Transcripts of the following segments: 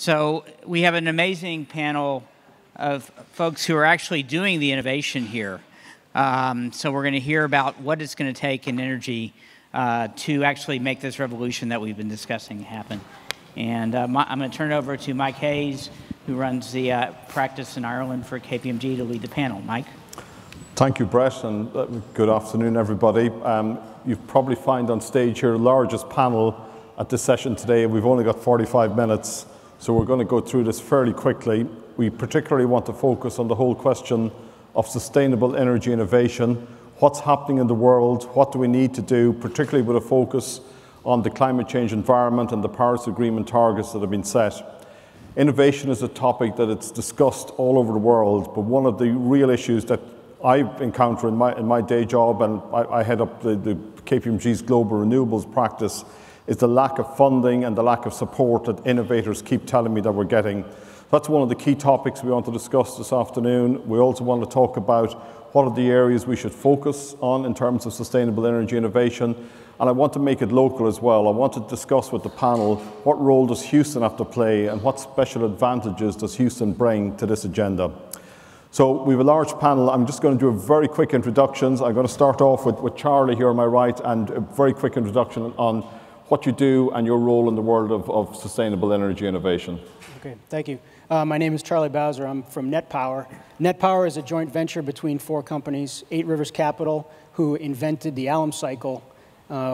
So we have an amazing panel of folks who are actually doing the innovation here. So we're going to hear about what it's going to take in energy to actually make this revolution that we've been discussing happen. And I'm going to turn it over to Mike Hayes, who runs the practice in Ireland for KPMG, to lead the panel. Mike. Thank you, Brett, and good afternoon, everybody. You probably find on stage here the largest panel at this session today. We've only got 45 minutes, so we're going to go through this fairly quickly. We particularly want to focus on the whole question of sustainable energy innovation, what's happening in the world, what do we need to do, particularly with a focus on the climate change environment and the Paris Agreement targets that have been set. Innovation is a topic that it's discussed all over the world, but one of the real issues that I encounter in my day job, and I head up the KPMG's global renewables practice, is the lack of funding and the lack of support that innovators keep telling me that we're getting. That's one of the key topics we want to discuss this afternoon. We also want to talk about what are the areas we should focus on in terms of sustainable energy innovation. And I want to make it local as well. I want to discuss with the panel what role does Houston have to play and what special advantages does Houston bring to this agenda. So we have a large panel. I'm just going to do a very quick introductions. I'm going to start off with Charlie here on my right, and a very quick introduction on what you do and your role in the world of sustainable energy innovation. Okay, thank you. My name is Charlie Bowser. I'm from NetPower. NetPower is a joint venture between four companies: Eight Rivers Capital, who invented the Allam Cycle,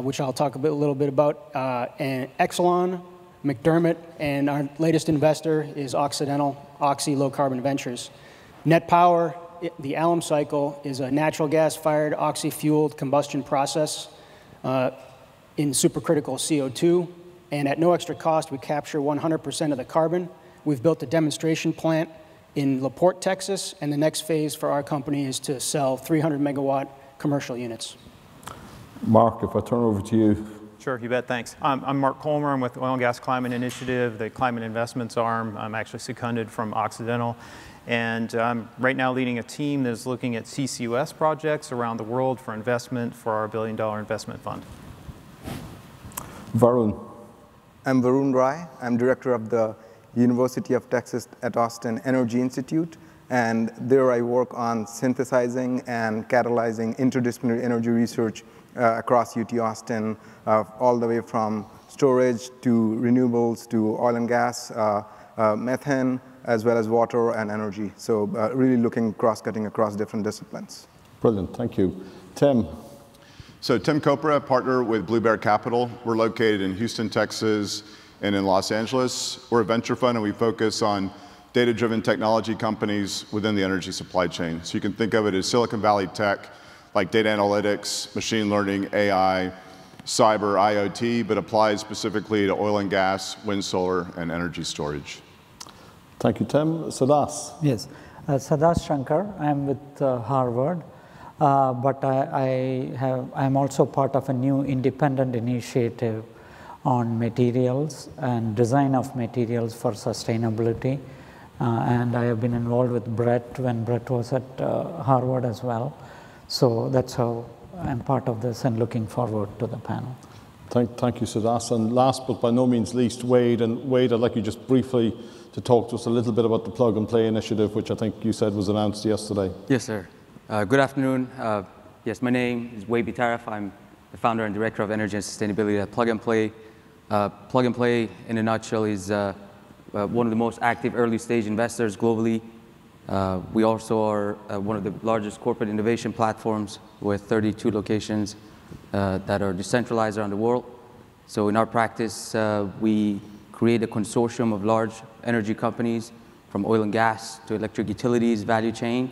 which I'll talk a little bit about, and Exelon, McDermott, and our latest investor is Occidental, Oxy Low Carbon Ventures. NetPower, the Allam Cycle, is a natural gas-fired, oxy-fueled combustion process in supercritical CO2, and at no extra cost, we capture 100% of the carbon. We've built a demonstration plant in La Porte, Texas, and the next phase for our company is to sell 300-megawatt commercial units. Mark, if I turn over to you. Sure, you bet, thanks. I'm Mark Coalmer. I'm with the Oil and Gas Climate Initiative, the climate investments arm. I'm actually seconded from Occidental. And I'm right now leading a team that is looking at CCUS projects around the world for investment for our billion-dollar investment fund. Varun. I'm Varun Rai. I'm director of the University of Texas at Austin Energy Institute. And there I work on synthesizing and catalyzing interdisciplinary energy research across UT Austin, all the way from storage to renewables to oil and gas, methane, as well as water and energy. So really looking cross-cutting across different disciplines. Brilliant, thank you. Tim. So Tim Kopra, partner with Blue Bear Capital. We're located in Houston, Texas, and in Los Angeles. We're a venture fund, and we focus on data-driven technology companies within the energy supply chain. So you can think of it as Silicon Valley tech, like data analytics, machine learning, AI, cyber, IoT, but applied specifically to oil and gas, wind, solar, and energy storage. Thank you, Tim. Sadas. Yes, Sadas Shankar. I'm with Harvard, but I'm also part of a new independent initiative on materials and design of materials for sustainability. And I have been involved with Brett when Brett was at Harvard as well. So that's how I'm part of this and looking forward to the panel. Thank you, Sadas. And last but by no means least, Wade. And Wade, I'd like you just briefly to talk to us a little bit about the Plug and Play initiative, which I think you said was announced yesterday. Yes, sir. Good afternoon. Yes, my name is Wade Bitaraf. I'm the founder and director of energy and sustainability at Plug and Play. Plug and Play, in a nutshell, is one of the most active early-stage investors globally. We also are one of the largest corporate innovation platforms with 32 locations that are decentralized around the world. So in our practice, we create a consortium of large energy companies from oil and gas to electric utilities value chain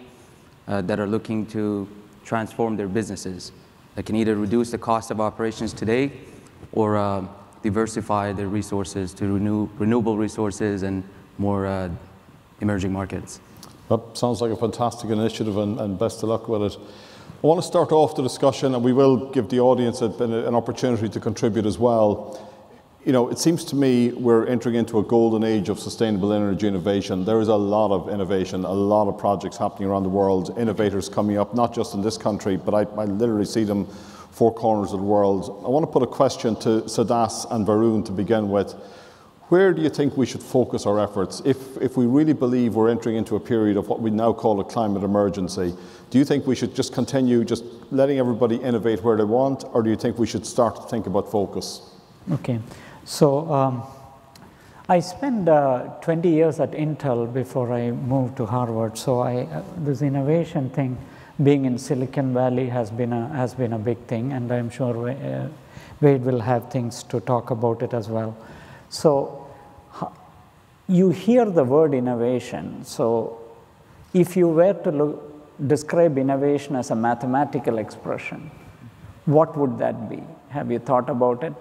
that are looking to transform their businesses, that can either reduce the cost of operations today or diversify their resources to renewable resources and more emerging markets. That sounds like a fantastic initiative, and best of luck with it. I want to start off the discussion, and we will give the audience an opportunity to contribute as well. You know, it seems to me we're entering into a golden age of sustainable energy innovation. There is a lot of innovation, a lot of projects happening around the world, innovators coming up, not just in this country, but I literally see them four corners of the world. I want to put a question to Sadas and Varun to begin with. Where do you think we should focus our efforts? If we really believe we're entering into a period of what we now call a climate emergency, do you think we should just continue just letting everybody innovate where they want, or do you think we should start to think about focus? Okay, so I spent 20 years at Intel before I moved to Harvard, so this innovation thing, being in Silicon Valley, has been a big thing, and I'm sure Wade will have things to talk about it as well. So you hear the word innovation. So if you were to describe innovation as a mathematical expression, what would that be? Have you thought about it?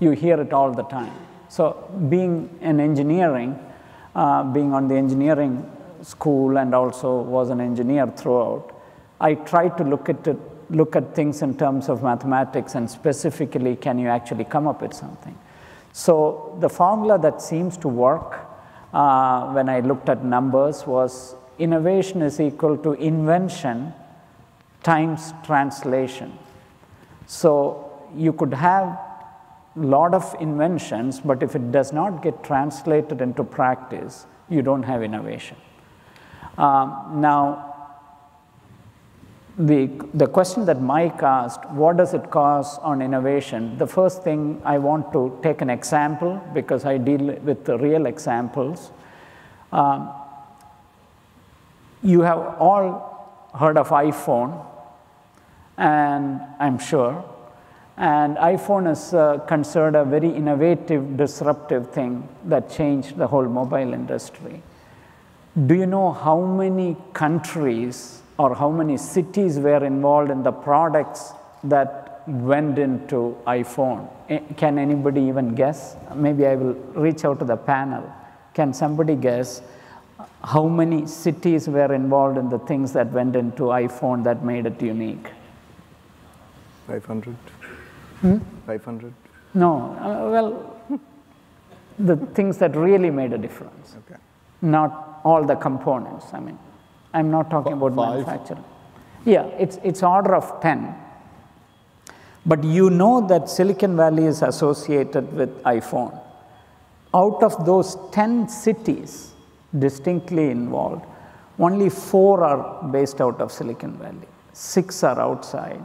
You hear it all the time. So being in engineering, being on the engineering school and also was an engineer throughout, I tried to look at things in terms of mathematics and specifically, can you actually come up with something? So the formula that seems to work when I looked at numbers was innovation is equal to invention times translation. So you could have a lot of inventions, but if it does not get translated into practice, you don't have innovation. Now, the question that Mike asked, what does it cost on innovation? The first thing, I want to take an example because I deal with the real examples. You have all heard of iPhone, and I'm sure. And iPhone is considered a very innovative, disruptive thing that changed the whole mobile industry. Do you know how many countries or how many cities were involved in the products that went into iPhone? Can anybody even guess? Maybe I will reach out to the panel. Can somebody guess how many cities were involved in the things that went into iPhone that made it unique? 500. 500? No. Well, the things that really made a difference. Okay. Not all the components, I mean. I'm not talking about manufacturing. Yeah, it's order of 10. But you know that Silicon Valley is associated with iPhone. Out of those 10 cities distinctly involved, only 4 are based out of Silicon Valley. 6 are outside.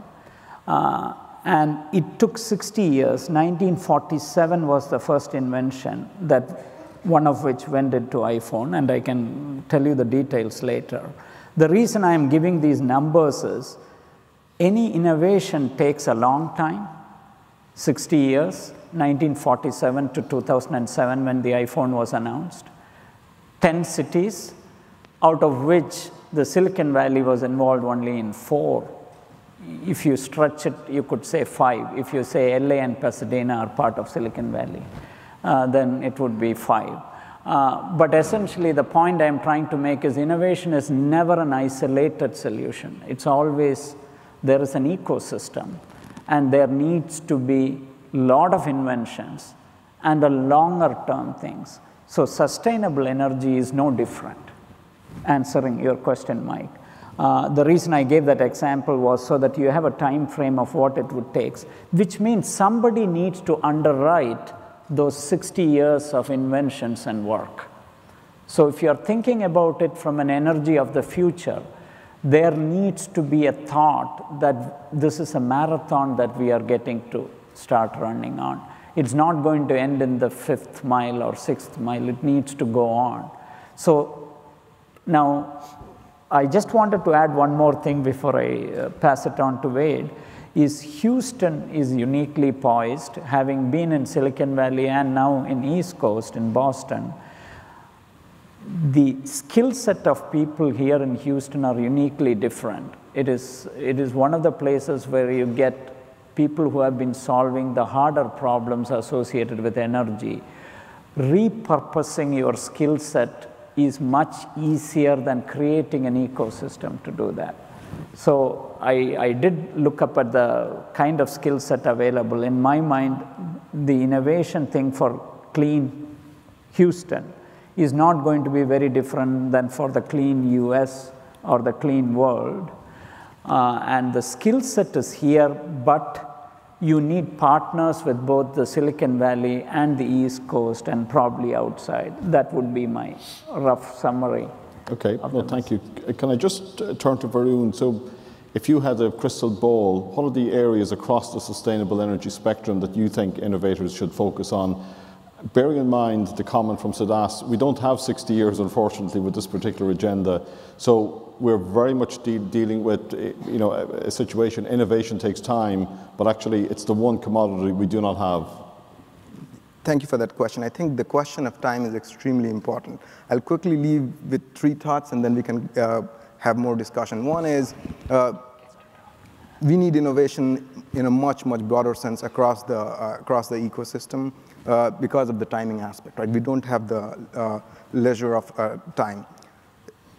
And it took 60 years. 1947 was the first invention that one of which went into iPhone, and I can tell you the details later. The reason I am giving these numbers is any innovation takes a long time, 60 years, 1947 to 2007 when the iPhone was announced, 10 cities, out of which the Silicon Valley was involved only in 4. If you stretch it, you could say 5. If you say LA and Pasadena are part of Silicon Valley, then it would be 5. But essentially, the point I'm trying to make is innovation is never an isolated solution. It's always, there is an ecosystem, and there needs to be a lot of inventions and a longer-term things. So sustainable energy is no different, answering your question, Mike. The reason I gave that example was so that you have a time frame of what it would take, which means somebody needs to underwrite those 60 years of inventions and work. So if you're thinking about it from an energy of the future, there needs to be a thought that this is a marathon that we are getting to start running on. It's not going to end in the 5th mile or 6th mile. It needs to go on. So now, I just wanted to add one more thing before I pass it on to Wade. Is Houston is uniquely poised, having been in Silicon Valley and now in East Coast, in Boston. The skill set of people here in Houston are uniquely different. It is one of the places where you get people who have been solving the harder problems associated with energy. Repurposing your skill set is much easier than creating an ecosystem to do that. So I did look up at the kind of skill set available. In my mind, the innovation thing for clean Houston is not going to be very different than for the clean US or the clean world. And the skill set is here, but you need partners with both the Silicon Valley and the East Coast and probably outside. That would be my rough summary. Okay, well, thank you. Can I just turn to Varun? So if you had a crystal ball, what are the areas across the sustainable energy spectrum that you think innovators should focus on? Bearing in mind the comment from Sadas, we don't have 60 years, unfortunately, with this particular agenda. So we're very much dealing with, you know, a situation, innovation takes time, but actually it's the one commodity we do not have. Thank you for that question. I think the question of time is extremely important. I'll quickly leave with three thoughts and then we can have more discussion. One is we need innovation in a much, much broader sense across the ecosystem because of the timing aspect, right? We don't have the leisure of time.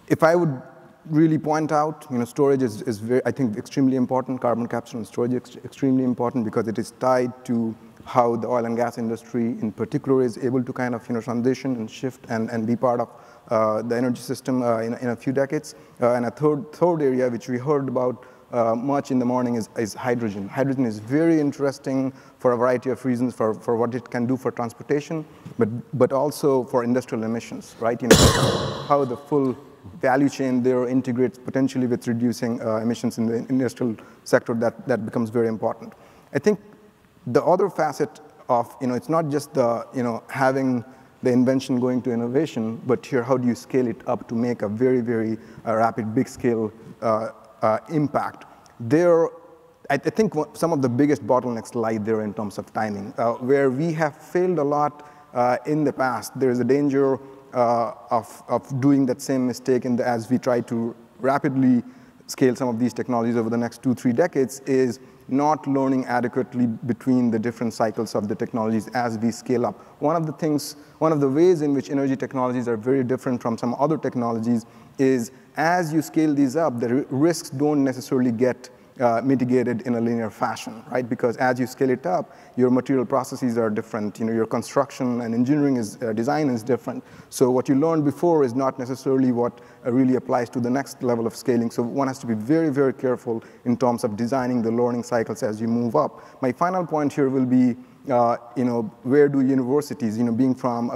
If I would really point out, you know, storage is very, I think, extremely important. Carbon capture and storage is extremely important because it is tied to how the oil and gas industry in particular is able to kind of, you know, transition and shift and be part of the energy system in a few decades. And a third area which we heard about much in the morning is hydrogen. Hydrogen is very interesting for a variety of reasons, for what it can do for transportation, but also for industrial emissions, right? You know, how the full value chain there integrates potentially with reducing emissions in the industrial sector, that becomes very important. I think the other facet of, you know, it's not just the, you know, having the invention going to innovation, but here, how do you scale it up to make a very, very rapid, big scale impact? There, I think some of the biggest bottlenecks lie there in terms of timing. Where we have failed a lot in the past, there is a danger of doing that same mistake in the, as we try to rapidly scale some of these technologies over the next 2-3 decades, is not learning adequately between the different cycles of the technologies as we scale up. One of the ways in which energy technologies are very different from some other technologies is as you scale these up, the risks don't necessarily get mitigated in a linear fashion, right? Because as you scale it up, your material processes are different. You know, your construction and engineering is, design is different. So what you learned before is not necessarily what really applies to the next level of scaling. So one has to be very, very careful in terms of designing the learning cycles as you move up. My final point here will be, you know, where do universities, you know, being from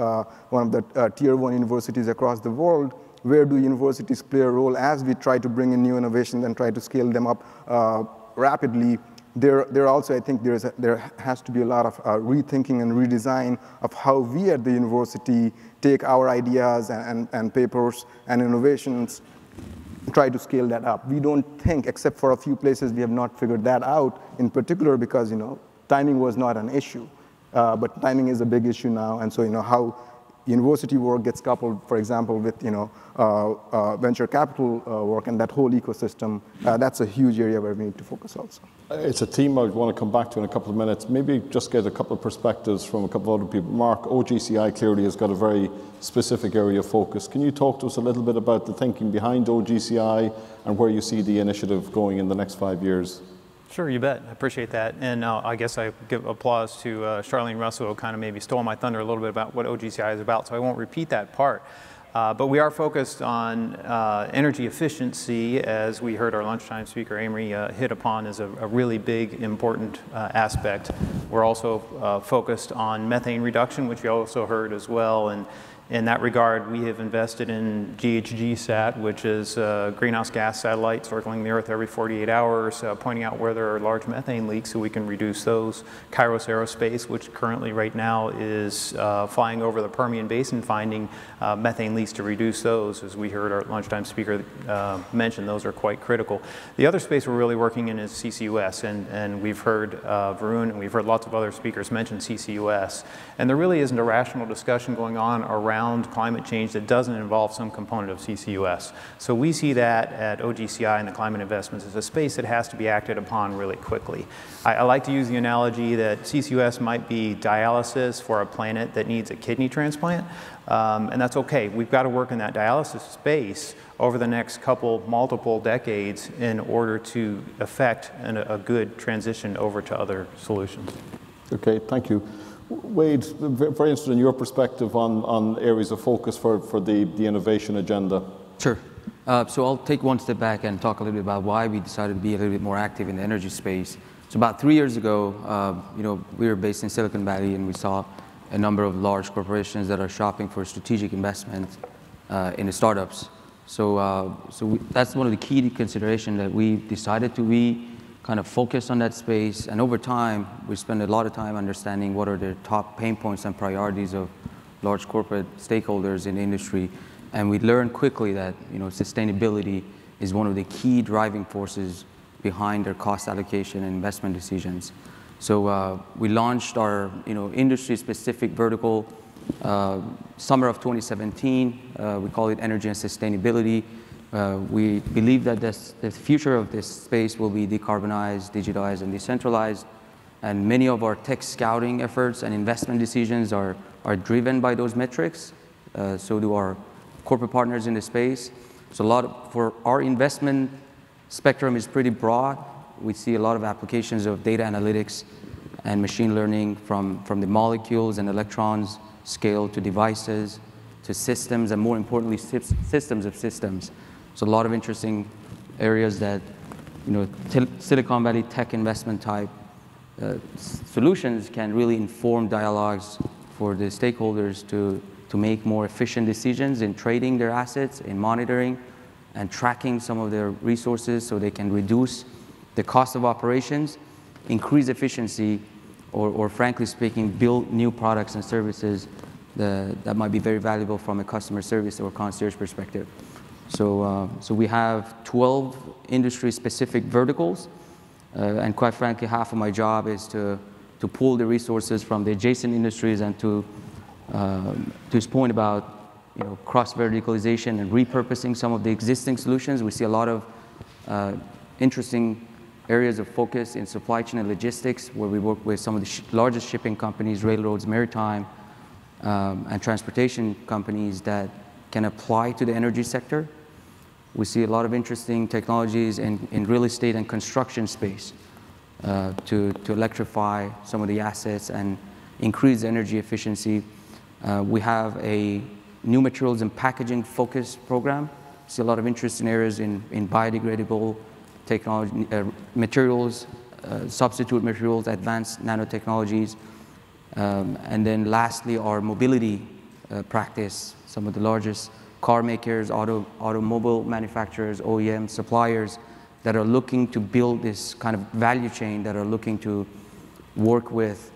one of the tier one universities across the world, where do universities play a role as we try to bring in new innovations and try to scale them up rapidly? There also, I think there has to be a lot of rethinking and redesign of how we at the university take our ideas and papers and innovations, try to scale that up. We don't think, except for a few places, we have not figured that out, in particular because, you know, timing was not an issue. But timing is a big issue now, and so, you know, how university work gets coupled, for example, with, you know, venture capital work and that whole ecosystem. That's a huge area where we need to focus also. It's a theme I want to come back to in a couple of minutes. Maybe just get a couple of perspectives from a couple of other people. Mark, OGCI clearly has got a very specific area of focus. Can you talk to us a little bit about the thinking behind OGCI and where you see the initiative going in the next 5 years? Sure, you bet. I appreciate that. And I guess I give applause to Charlene Russell, who kind of maybe stole my thunder a little bit about what OGCI is about, so I won't repeat that part. But we are focused on energy efficiency, as we heard our lunchtime speaker, Amory, hit upon as a really big, important aspect. We're also focused on methane reduction, which you also heard as well. And in that regard, we have invested in GHG Sat, which is a greenhouse gas satellite circling the Earth every 48 hours, pointing out where there are large methane leaks so we can reduce those. Kairos Aerospace, which currently right now is flying over the Permian Basin, finding methane leaks to reduce those. As we heard our lunchtime speaker mention, those are quite critical. The other space we're really working in is CCUS, and we've heard Varun and we've heard lots of other speakers mention CCUS. And there really isn't a rational discussion going on around climate change that doesn't involve some component of CCUS. So we see that at OGCI and the climate investments as a space that has to be acted upon really quickly. I like to use the analogy that CCUS might be dialysis for a planet that needs a kidney transplant, and that's okay. We've got to work in that dialysis space over the next multiple decades in order to effect a good transition over to other solutions. Okay, thank you. Wade, very interested in your perspective on areas of focus for the innovation agenda. Sure. So I'll take one step back and talk a little bit about why we decided to be a little bit more active in the energy space. So about 3 years ago, we were based in Silicon Valley, and we saw a number of large corporations that are shopping for strategic investments in the startups. So, that's one of the key considerations that we decided to kind of focus on that space. And over time, we spend a lot of time understanding what are the top pain points and priorities of large corporate stakeholders in the industry. And we learned quickly that sustainability is one of the key driving forces behind their cost allocation and investment decisions. So we launched our industry-specific vertical summer of 2017. We call it Energy and Sustainability. We believe that the future of this space will be decarbonized, digitized, and decentralized. And many of our tech scouting efforts and investment decisions are driven by those metrics. So do our corporate partners in the space. So for our investment spectrum is pretty broad. We see a lot of applications of data analytics and machine learning from the molecules and electrons scale to devices, to systems, and more importantly, systems of systems. So a lot of interesting areas that Silicon Valley tech investment type solutions can really inform dialogues for the stakeholders to make more efficient decisions in trading their assets, in monitoring, and tracking some of their resources so they can reduce the cost of operations, increase efficiency, or frankly speaking, build new products and services that might be very valuable from a customer service or concierge perspective. So, we have 12 industry-specific verticals, and quite frankly, half of my job is to pull the resources from the adjacent industries and to his point about cross-verticalization and repurposing some of the existing solutions. We see a lot of interesting areas of focus in supply chain and logistics, where we work with some of the largest shipping companies, railroads, maritime, and transportation companies that can apply to the energy sector. We see a lot of interesting technologies in real estate and construction space to electrify some of the assets and increase energy efficiency. We have a new materials and packaging focused program. We see a lot of interest in areas in biodegradable technology, materials, substitute materials, advanced nanotechnologies. And then lastly, our mobility practice, some of the largest car makers, automobile manufacturers, OEM suppliers that are looking to build this kind of value chain, that are looking to work with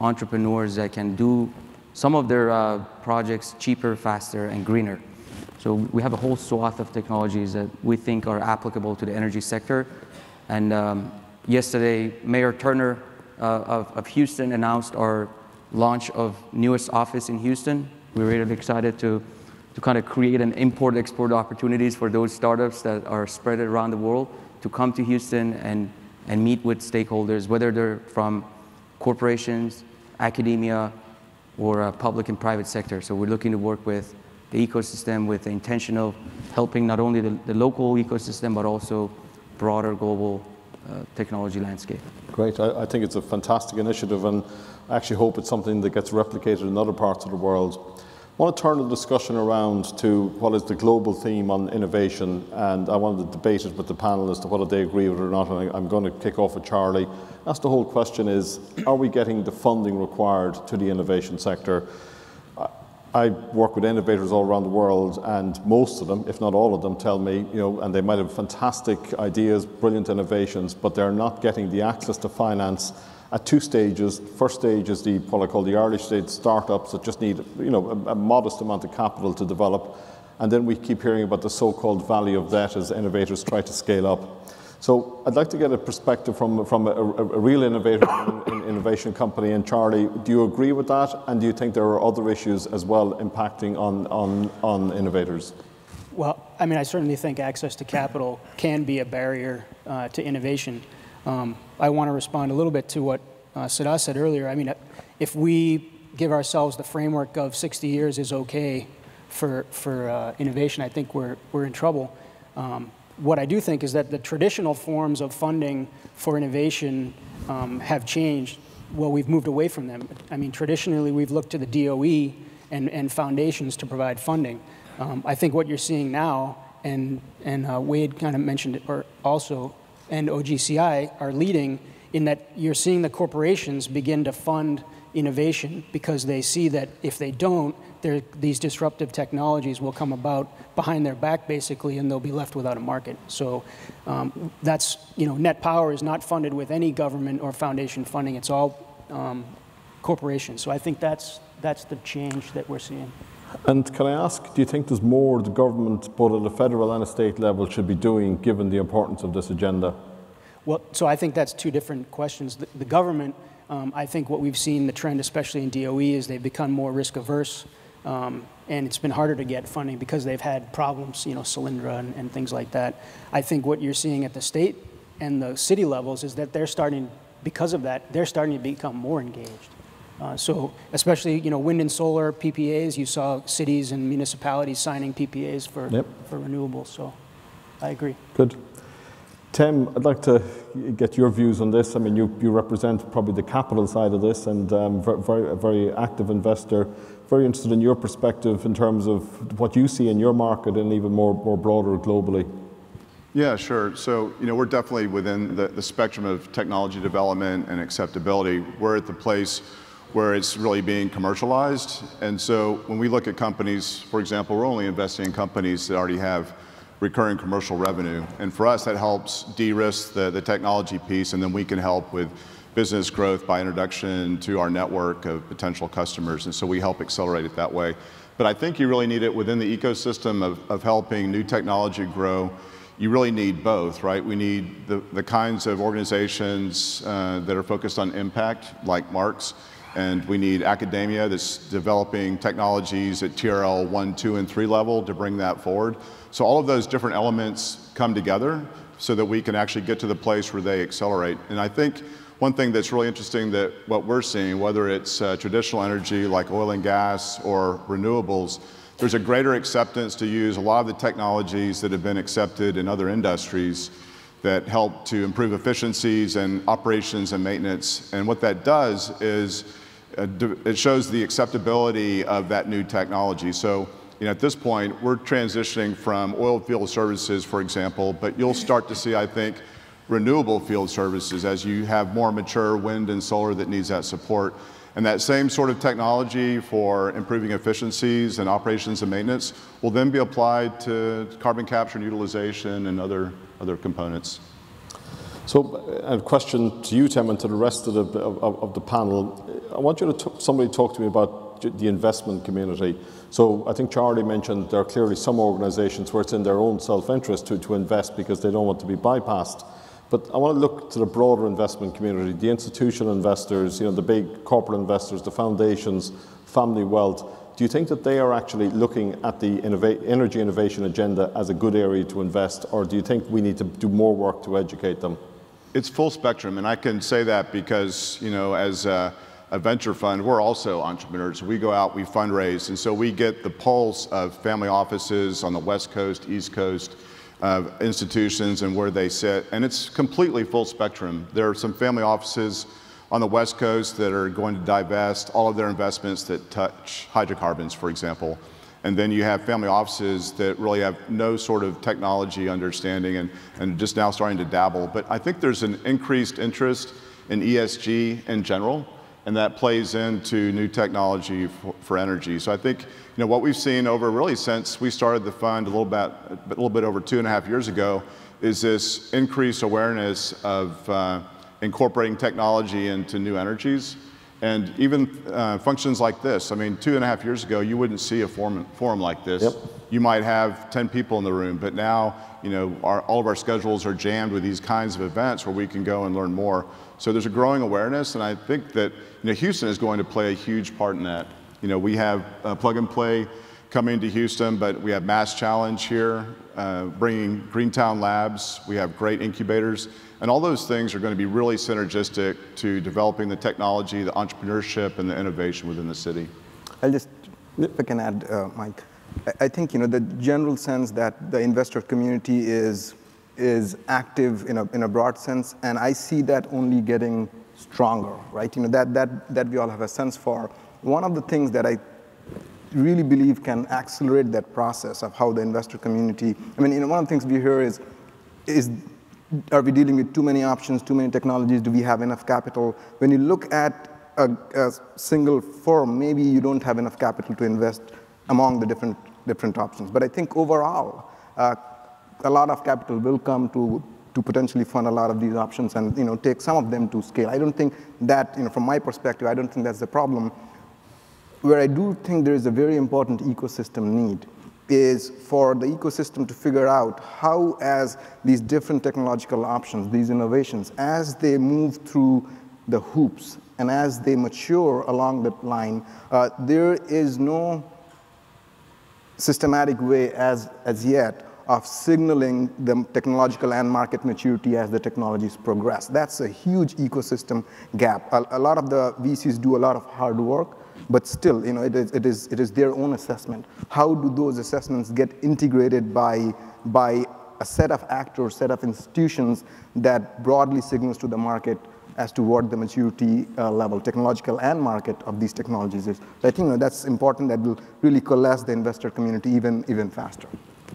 entrepreneurs that can do some of their projects cheaper, faster, and greener. So we have a whole swath of technologies that we think are applicable to the energy sector. And yesterday, Mayor Turner of Houston announced our launch of newest office in Houston. We're really excited to kind of create an import-export opportunities for those startups that are spread around the world to come to Houston and meet with stakeholders, whether they're from corporations, academia, or public and private sector. So we're looking to work with the ecosystem with the intention of helping not only the local ecosystem, but also broader global technology landscape. Great. I think it's a fantastic initiative, and I actually hope it's something that gets replicated in other parts of the world. I want to turn the discussion around to what is the global theme on innovation, and I wanted to debate it with the panelists whether they agree with it or not, and I'm going to kick off with Charlie. That's the whole question is, are we getting the funding required to the innovation sector? I work with innovators all around the world, and most of them, if not all of them, tell me, and they might have fantastic ideas, brilliant innovations, but they're not getting the access to finance at two stages. First stage is the what I call the early stage startups that just need a modest amount of capital to develop, and then we keep hearing about the so-called value of that as innovators try to scale up. So I'd like to get a perspective from a real innovator in innovation company. And Charlie, do you agree with that? And do you think there are other issues as well impacting on innovators? Well, I mean, I certainly think access to capital can be a barrier to innovation. I want to respond a little bit to what Sadas said earlier. I mean, if we give ourselves the framework of 60 years is okay for innovation, I think we're in trouble. What I do think is that the traditional forms of funding for innovation have changed. Well, we've moved away from them. I mean, traditionally, we've looked to the DOE and foundations to provide funding. I think what you're seeing now, and Wade kind of mentioned it, or also, and OGCI are leading in that you're seeing the corporations begin to fund innovation because they see that if they don't, these disruptive technologies will come about behind their back, basically, and they'll be left without a market. So that's, you know, NetPower is not funded with any government or foundation funding. It's all corporations. So I think that's the change that we're seeing. And can I ask, do you think there's more the government, both at the federal and a state level, should be doing, given the importance of this agenda? Well, so I think that's two different questions. The government, I think what we've seen, the trend, especially in DOE, is they've become more risk averse, and it's been harder to get funding because they've had problems, you know, Solyndra and things like that. I think what you're seeing at the state and the city levels is that they're starting, because of that, they're starting to become more engaged. So especially, you know, wind and solar PPAs, you saw cities and municipalities signing PPAs for, yep, for renewables. So I agree. Good. Tim, I'd like to get your views on this. I mean, you represent probably the capital side of this and very active investor. Very interested in your perspective in terms of what you see in your market and even more broader globally. Yeah, sure. So, you know, we're definitely within the spectrum of technology development and acceptability. We're at the place where it's really being commercialized. And so when we look at companies, for example, we're only investing in companies that already have recurring commercial revenue. And for us, that helps de-risk the technology piece, and then we can help with business growth by introduction to our network of potential customers. And so we help accelerate it that way. But I think you really need it within the ecosystem of helping new technology grow. You really need both, right? We need the kinds of organizations that are focused on impact, like Mark's. And we need academia that's developing technologies at TRL 1, 2, and 3 level to bring that forward. So all of those different elements come together so that we can actually get to the place where they accelerate. And I think one thing that's really interesting that what we're seeing, whether it's traditional energy like oil and gas or renewables, there's a greater acceptance to use a lot of the technologies that have been accepted in other industries that help to improve efficiencies and operations and maintenance. And what that does is it shows the acceptability of that new technology. So, you know, at this point, we're transitioning from oil field services, for example, but you'll start to see, I think, renewable field services as you have more mature wind and solar that needs that support. And that same sort of technology for improving efficiencies and operations and maintenance will then be applied to carbon capture and utilization and other components. So a question to you, Tim, and to the rest of the panel. I want you to somebody talk to me about the investment community. So I think Charlie mentioned there are clearly some organizations where it's in their own self-interest to invest because they don't want to be bypassed. But I want to look to the broader investment community, the institutional investors, you know, the big corporate investors, the foundations, family wealth. Do you think that they are actually looking at the energy innovation agenda as a good area to invest, or do you think we need to do more work to educate them? It's full spectrum, and I can say that because, you know, as a venture fund, we're also entrepreneurs. We go out, we fundraise, and so we get the pulse of family offices on the West Coast, East Coast, of institutions and where they sit, and it's completely full spectrum. There are some family offices on the West Coast that are going to divest all of their investments that touch hydrocarbons, for example. And then you have family offices that really have no sort of technology understanding and just now starting to dabble. But I think there's an increased interest in ESG in general, and that plays into new technology for energy. So I think, you know, what we've seen over really since we started the fund a little bit over 2.5 years ago is this increased awareness of incorporating technology into new energies, and even functions like this. I mean, 2.5 years ago, you wouldn't see a forum like this. Yep. You might have 10 people in the room, but now, you know, all of our schedules are jammed with these kinds of events where we can go and learn more. So there's a growing awareness, and I think that, you know, Houston is going to play a huge part in that. You know, we have Plug and Play coming to Houston, but we have Mass Challenge here, bringing Greentown Labs. We have great incubators. And all those things are going to be really synergistic to developing the technology, the entrepreneurship, and the innovation within the city. I'll just, if I can add, Mike, I think, you know, the general sense that the investor community is active in a broad sense, and I see that only getting stronger, right? You know, that we all have a sense for. One of the things that I really believe can accelerate that process of how the investor community, I mean, you know, one of the things we hear is Are we dealing with too many options, too many technologies? Do we have enough capital? When you look at a single firm, maybe you don't have enough capital to invest among the different options. But I think overall, a lot of capital will come to potentially fund a lot of these options and take some of them to scale. I don't think that, from my perspective, I don't think that's the problem. Where I do think there is a very important ecosystem need is for the ecosystem to figure out how, as these different technological options, these innovations, as they move through the hoops and as they mature along that line, there is no systematic way as yet of signaling the technological and market maturity as the technologies progress. That's a huge ecosystem gap. A lot of the VCs do a lot of hard work, but still, it is their own assessment. How do those assessments get integrated by a set of actors, set of institutions that broadly signals to the market as to what the maturity level, technological and market, of these technologies is? So I think that's important. That will really coalesce the investor community even faster.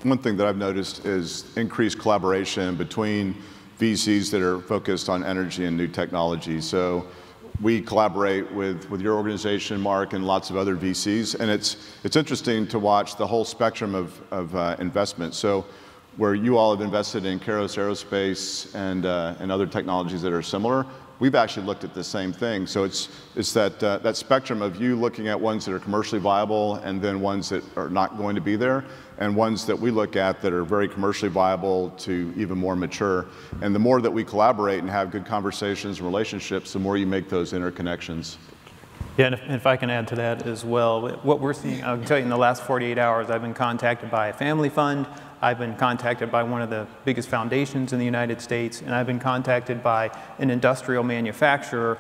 One thing that I've noticed is increased collaboration between VCs that are focused on energy and new technology. So we collaborate with your organization, Mark, and lots of other VCs. And it's interesting to watch the whole spectrum of investment. So where you all have invested in Kairos Aerospace and other technologies that are similar, we've actually looked at the same thing. So it's that spectrum of you looking at ones that are commercially viable and then ones that are not going to be there, and ones that we look at that are very commercially viable to even more mature. And the more that we collaborate and have good conversations and relationships, the more you make those interconnections. Yeah, and if I can add to that as well, what we're seeing, I'll tell you, in the last 48 hours, I've been contacted by a family fund, I've been contacted by one of the biggest foundations in the United States, and I've been contacted by an industrial manufacturer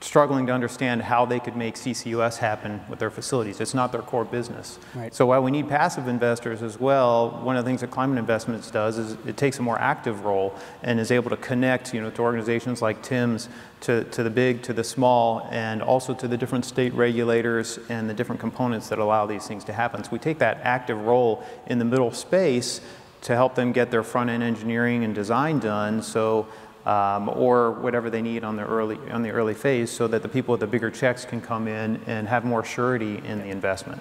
struggling to understand how they could make CCUS happen with their facilities. It's not their core business. Right. So while we need passive investors as well, one of the things that Climate Investments does is it takes a more active role and is able to connect to organizations like Tim's, to the big, to the small, and also to the different state regulators and the different components that allow these things to happen. So we take that active role in the middle space to help them get their front-end engineering and design done, so or whatever they need on the early phase, so that the people with the bigger checks can come in and have more surety in the investment.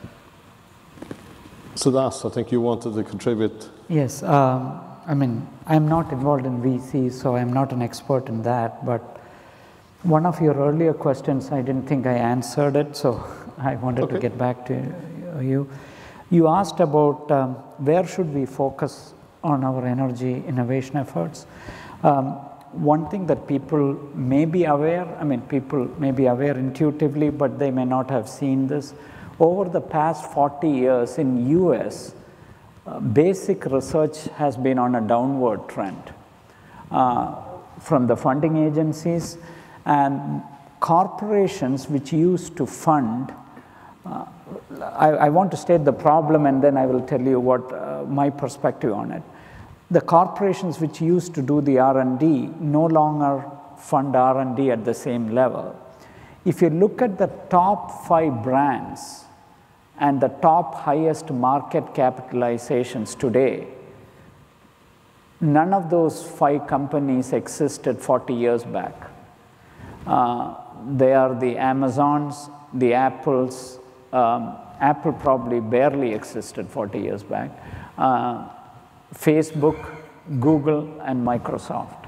Sadas, I think you wanted to contribute. Yes, I mean, I'm not involved in VC, so I'm not an expert in that, but one of your earlier questions, I didn't think I answered it, so I wanted to get back to you. You asked about where should we focus on our energy innovation efforts. One thing that people may be aware, intuitively, but they may not have seen this. Over the past 40 years in US, basic research has been on a downward trend from the funding agencies, and corporations which used to fund. I want to state the problem and then I will tell you what my perspective on it. The corporations which used to do the R&D no longer fund R&D at the same level. If you look at the top 5 brands and the top highest market capitalizations today, none of those 5 companies existed 40 years back. They are the Amazons, the Apples. Apple probably barely existed 40 years back. Facebook, Google, and Microsoft.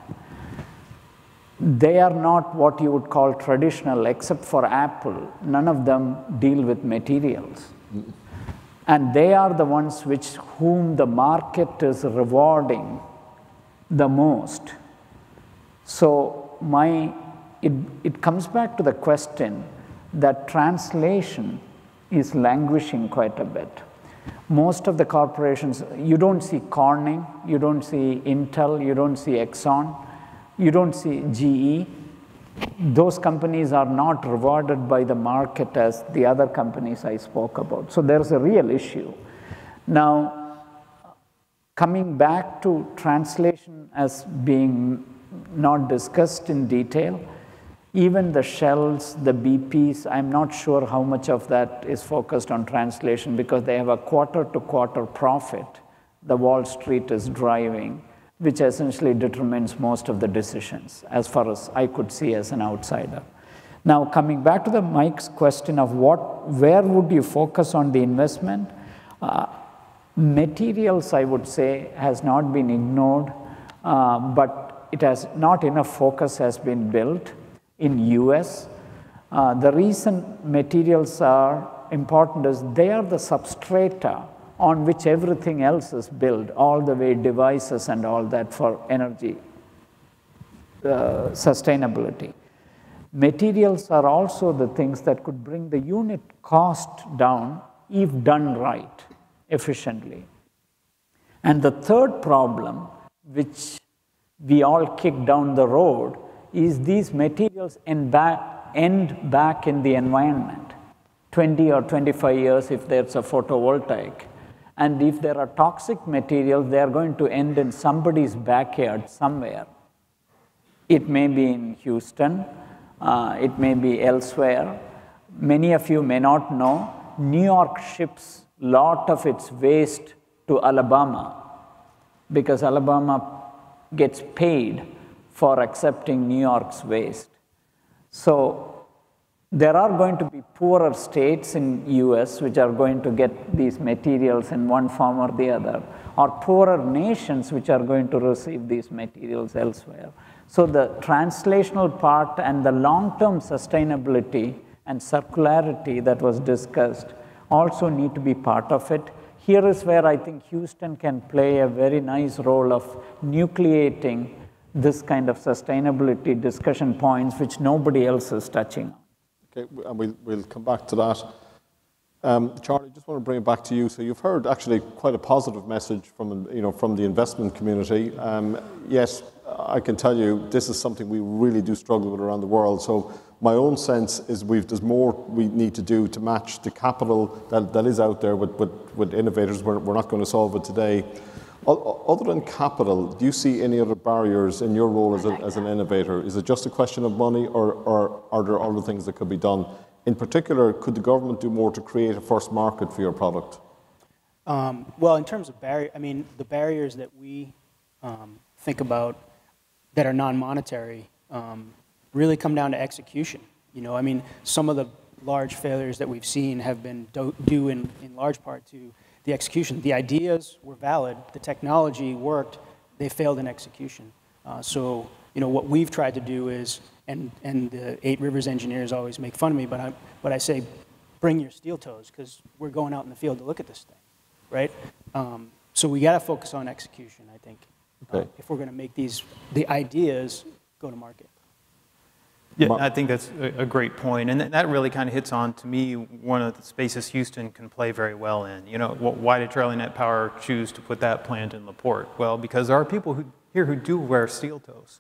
They are not what you would call traditional, except for Apple. None of them deal with materials. And they are the ones whom the market is rewarding the most. So it comes back to the question that translation is languishing quite a bit. Most of the corporations, you don't see Corning, you don't see Intel, you don't see Exxon, you don't see GE. Those companies are not rewarded by the market as the other companies I spoke about. So there's a real issue. Now, coming back to translation as being not discussed in detail, even the Shells, the BPs, I'm not sure how much of that is focused on translation because they have a quarter-to-quarter profit the Wall Street is driving which essentially determines most of the decisions, as far as I could see as an outsider. Now, coming back to the Mike's question of where would you focus on the investment, materials, I would say, has not been ignored, but it has not enough focus has been built in US. The reason materials are important is they are the substrata on which everything else is built, all the way devices and all that for energy sustainability. Materials are also the things that could bring the unit cost down if done right, efficiently. And the third problem, which we all kick down the road, is these materials end back in the environment, 20 or 25 years if there's a photovoltaic. And if there are toxic materials, they are going to end in somebody's backyard somewhere. It may be in Houston. It may be elsewhere. Many of you may not know, New York ships a lot of its waste to Alabama because Alabama gets paid for accepting New York's waste. So there are going to be poorer states in US which are going to get these materials in one form or the other, or poorer nations which are going to receive these materials elsewhere. So the translational part and the long-term sustainability and circularity that was discussed also need to be part of it. Here is where I think Houston can play a very nice role of nucleating this kind of sustainability discussion points which nobody else is touching on. Okay, and we'll come back to that. Charlie, just want to bring it back to you. So you've heard actually quite a positive message from, from the investment community. Yes, I can tell you this is something we really do struggle with around the world. So my own sense is there's more we need to do to match the capital that is out there with innovators. We're not going to solve it today. Other than capital, do you see any other barriers in your role as an innovator? Is it just a question of money, or are there other things that could be done? In particular, could the government do more to create a first market for your product? Well, in terms of barrier, I mean, the barriers that we think about that are non-monetary really come down to execution. I mean, some of the large failures that we've seen have been due in large part to the execution. The ideas were valid, the technology worked, they failed in execution. So, what we've tried to do is, and the Eight Rivers engineers always make fun of me, but I say, bring your steel toes, because we're going out in the field to look at this thing, right? So we got to focus on execution, I think, if we're going to make the ideas go to market. Yeah, I think that's a great point, and that really kind of hits on, to me, one of the spaces Houston can play very well in. Why did Charlie NetPower choose to put that plant in La Porte? Well, because there are people here who do wear steel toes.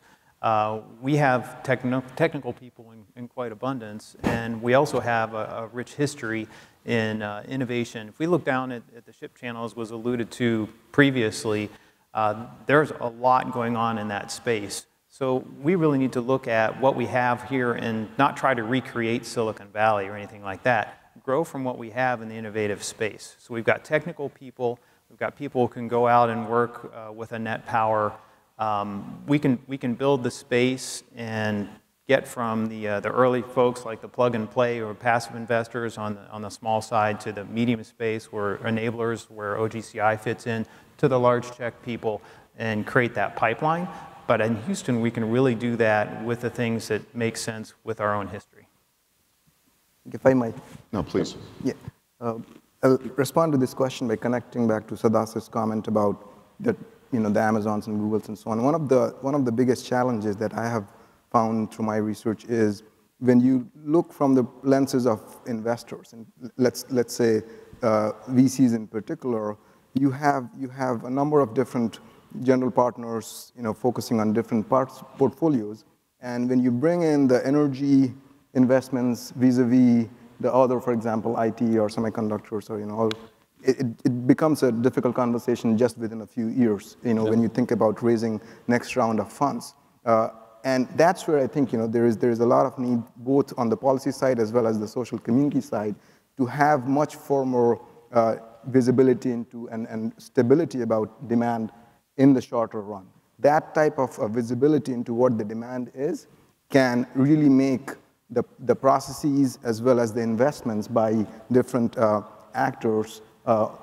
We have technical people in quite abundance, and we also have a rich history in innovation. If we look down at the ship channels, was alluded to previously, there's a lot going on in that space. So we really need to look at what we have here and not try to recreate Silicon Valley or anything like that. Grow from what we have in the innovative space. So we've got technical people, we've got people who can go out and work with a NetPower. We can build the space and get from the early folks like the Plug and Play or passive investors on the small side to the medium space where enablers, where OGCI fits in, to the large tech people and create that pipeline. But in Houston, we can really do that with the things that make sense with our own history. If I might. No, please. Yeah. I'll respond to this question by connecting back to Sadas's comment about that. The Amazons and Googles and so on. One of the biggest challenges that I have found through my research is when you look from the lenses of investors, and let's say VCs in particular, you have a number of different general partners, focusing on different portfolios, and when you bring in the energy investments vis-a-vis the other, for example, IT or semiconductors or all. It becomes a difficult conversation just within a few years, when you think about raising next round of funds. And that's where I think, there is a lot of need, both on the policy side as well as the social community side, to have much firmer visibility into and stability about demand in the shorter run. that type of visibility into what the demand is can really make the processes as well as the investments by different actors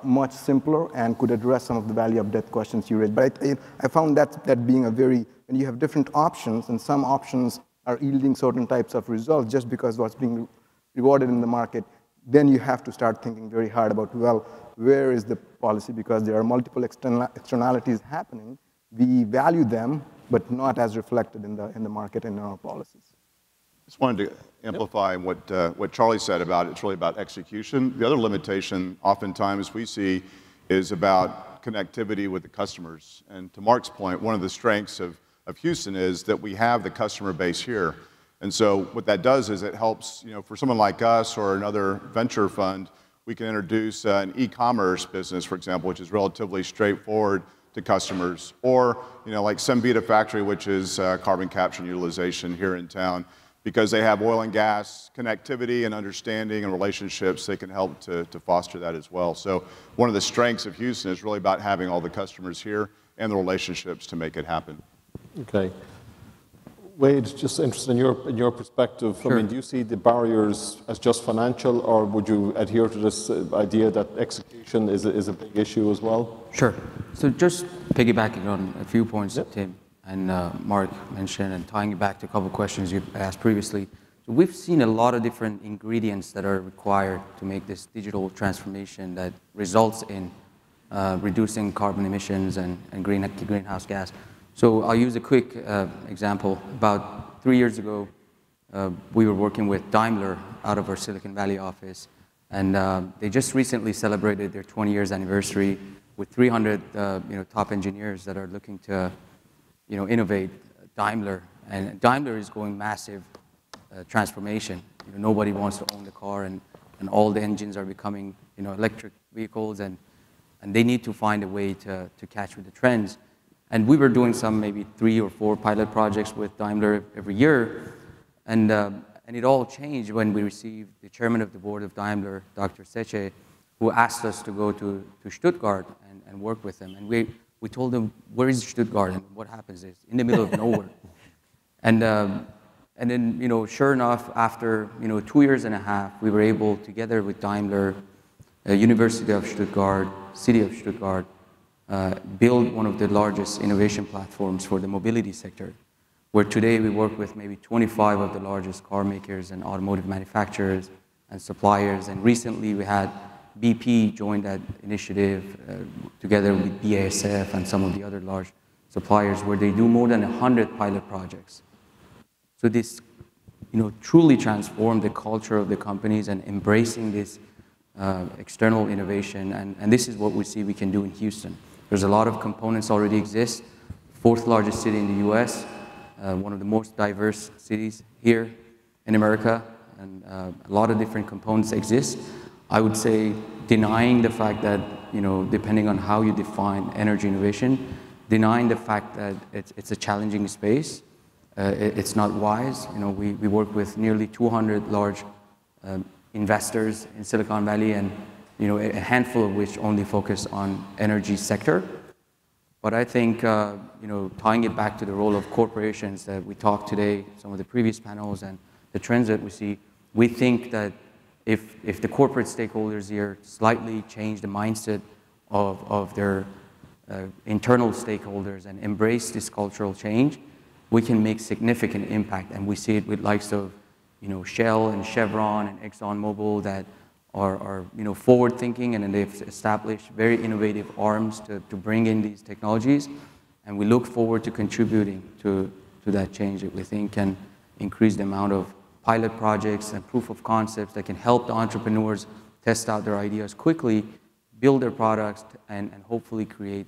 much simpler and could address some of the value of death questions you raised. But I found that being a very, when you have different options and some options are yielding certain types of results just because what's being rewarded in the market, then you have to start thinking very hard about, well, where is the policy? Because there are multiple externalities happening. We value them, but not as reflected in the market and in our policies. Just wanted to amplify what Charlie said about it's really about execution. The other limitation oftentimes we see is about connectivity with the customers. And to Mark's point, one of the strengths of Houston is that we have the customer base here. And so what that does is it helps, you know, for someone like us or another venture fund, we can introduce an e-commerce business, for example, which is relatively straightforward to customers, or, you know, like Cembita Factory, which is carbon capture and utilization here in town. Because they have oil and gas connectivity and understanding and relationships, they can help to foster that as well. So one of the strengths of Houston is really about having all the customers here and the relationships to make it happen. Okay. Wade, just interested in your perspective. Sure. I mean, do you see the barriers as just financial, or would you adhere to this idea that execution is a big issue as well? Sure. So just piggybacking on a few points that Tim and Mark mentioned, and tying it back to a couple of questions you asked previously. So we've seen a lot of different ingredients that are required to make this digital transformation that results in reducing carbon emissions and greenhouse gas. So I'll use a quick example. About 3 years ago, we were working with Daimler out of our Silicon Valley office, and they just recently celebrated their 20-year anniversary with 300 top engineers that are looking to innovate Daimler. And Daimler is going massive transformation. You know, nobody wants to own the car, and all the engines are becoming electric vehicles, and they need to find a way to catch with the trends. And we were doing some maybe 3 or 4 pilot projects with Daimler every year, and it all changed when we received the chairman of the board of Daimler, Dr. Seche, who asked us to go to Stuttgart and work with them. And we told them, where is Stuttgart? And what happens is, in the middle of nowhere. And then, sure enough, after, 2.5 years, we were able, together with Daimler, University of Stuttgart, City of Stuttgart, build one of the largest innovation platforms for the mobility sector, where today we work with maybe 25 of the largest car makers and automotive manufacturers and suppliers. And recently we had BP joined that initiative together with BASF and some of the other large suppliers, where they do more than 100 pilot projects. So this, truly transformed the culture of the companies and embracing this external innovation. And this is what we see we can do in Houston. There's a lot of components already exist. 4th largest city in the U.S., one of the most diverse cities here in America, and a lot of different components exist. I would say denying the fact that, depending on how you define energy innovation, denying the fact that it's a challenging space, it's not wise. We work with nearly 200 large investors in Silicon Valley, and a handful of which only focus on energy sector. But I think tying it back to the role of corporations that we talked today, some of the previous panels, and the trends that we see, we think that if the corporate stakeholders here slightly change the mindset of their internal stakeholders and embrace this cultural change, we can make significant impact. And we see it with likes of Shell and Chevron and ExxonMobil that are forward thinking, and they've established very innovative arms to bring in these technologies. And we look forward to contributing to that change that we think can increase the amount of pilot projects and proof of concepts that can help the entrepreneurs test out their ideas quickly, build their products, and hopefully create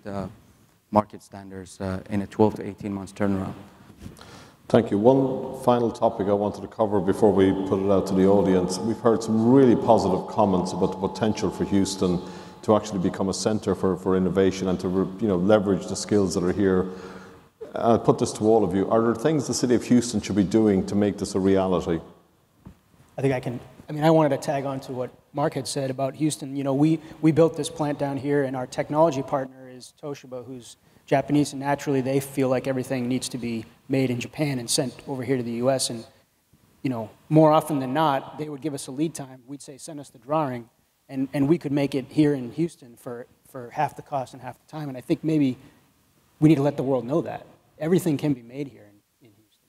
market standards in a 12 to 18 months turnaround. Thank you. One final topic I wanted to cover before we put it out to the audience. We've heard some really positive comments about the potential for Houston to actually become a center for innovation and to leverage the skills that are here. I'll put this to all of you. Are there things the city of Houston should be doing to make this a reality? I think I can. I mean, I wanted to tag on to what Mark had said about Houston. We built this plant down here, and our technology partner is Toshiba, who's Japanese, and naturally they feel like everything needs to be made in Japan and sent over here to the US, and you know, more often than not, they would give us a lead time. We'd say, send us the drawing, and we could make it here in Houston for half the cost and half the time. And I think maybe we need to let the world know that. Everything can be made here in Houston.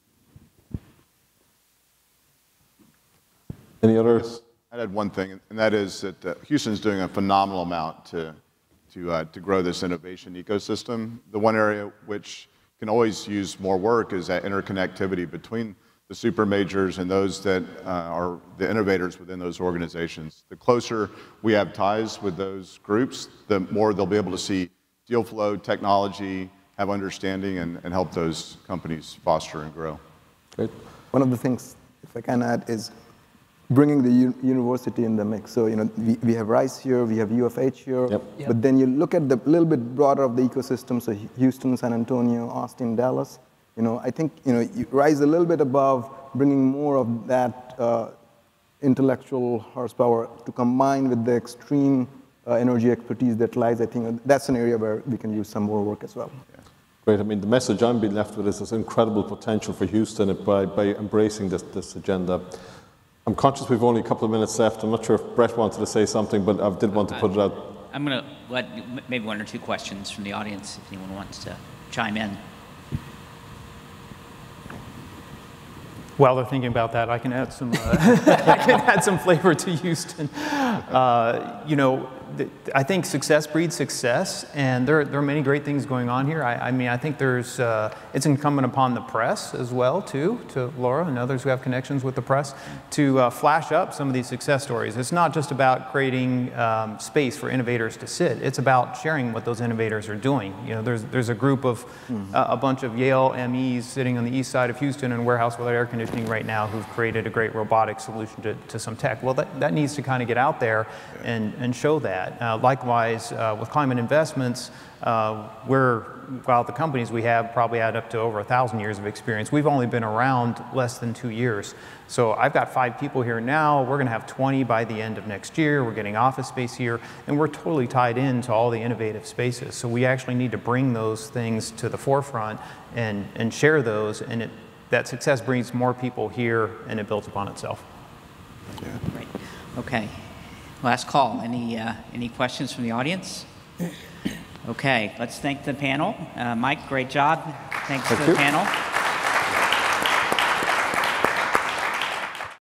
Any others? I'd add one thing, and that is that Houston's doing a phenomenal amount to grow this innovation ecosystem. The one area which can always use more work is that interconnectivity between the super majors and those that are the innovators within those organizations. The closer we have ties with those groups, the more they'll be able to see deal flow, technology, have understanding, and help those companies foster and grow. Great. One of the things, if I can add, is bringing the university in the mix. So, you know, we have Rice here, we have U of H here, yep. But then you look at the little bit broader of the ecosystem, so Houston, San Antonio, Austin, Dallas. You know, I think, you know, you rise a little bit above, bringing more of that intellectual horsepower to combine with the extreme energy expertise that lies. I think that's an area where we can use some more work as well. Yeah. Great. I mean, the message I'm being left with is this incredible potential for Houston by embracing this agenda. I'm conscious we've only a couple of minutes left. I'm not sure if Brett wanted to say something, but I did want to put it out. I'm going to let maybe one or two questions from the audience if anyone wants to chime in. While they're thinking about that, I can add some, flavor to Houston. You know, I think success breeds success, and there are many great things going on here. I mean, I think there's, it's incumbent upon the press as well, too, to Laura and others who have connections with the press, to flash up some of these success stories. It's not just about creating space for innovators to sit. It's about sharing what those innovators are doing. You know, there's a group of, a bunch of Yale MEs sitting on the east side of Houston in a warehouse with air conditioning right now who've created a great robotic solution to some tech. Well, that needs to kind of get out there and show that. Likewise, with climate investments, while the companies we have probably had up to over 1,000 years of experience, we've only been around less than 2 years. So I've got 5 people here now. We're going to have 20 by the end of next year. We're getting office space here, and we're totally tied into all the innovative spaces. So we actually need to bring those things to the forefront and share those, and that success brings more people here, and it builds upon itself. Yeah. Right. Okay. Last call. Any questions from the audience? Okay, let's thank the panel. Mike, great job. Thanks to the panel.